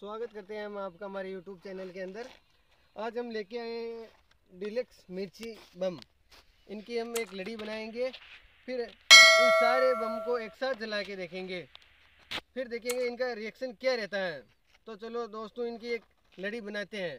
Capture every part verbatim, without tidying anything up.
स्वागत करते हैं हम आपका हमारे यूट्यूब चैनल के अंदर। आज हम लेके आए डिलक्स मिर्ची बम। इनकी हम एक लड़ी बनाएंगे, फिर इन सारे बम को एक साथ जला के देखेंगे, फिर देखेंगे इनका रिएक्शन क्या रहता है। तो चलो दोस्तों, इनकी एक लड़ी बनाते हैं।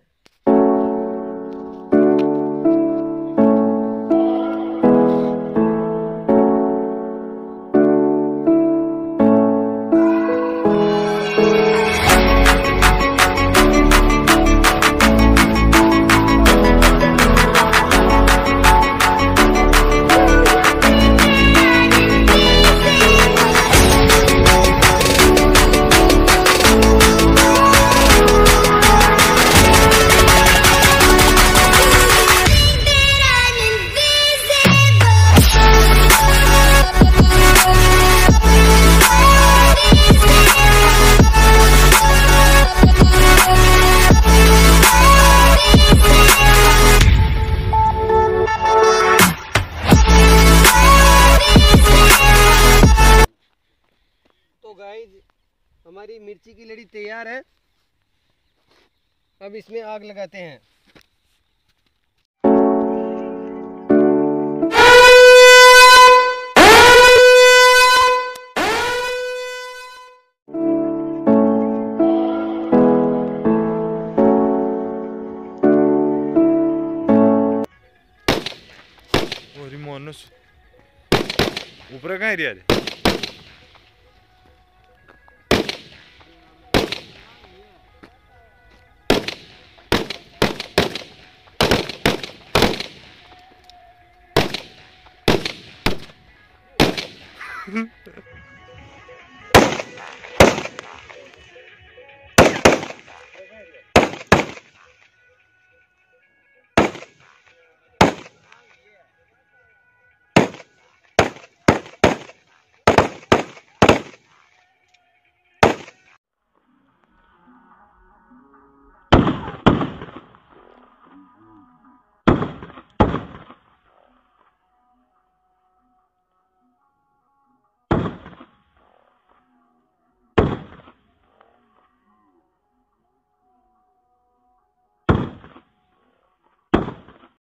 हमारी मिर्ची की लड़ी तैयार है, अब इसमें आग लगाते हैं। ऊपर कहाँ एरिया है?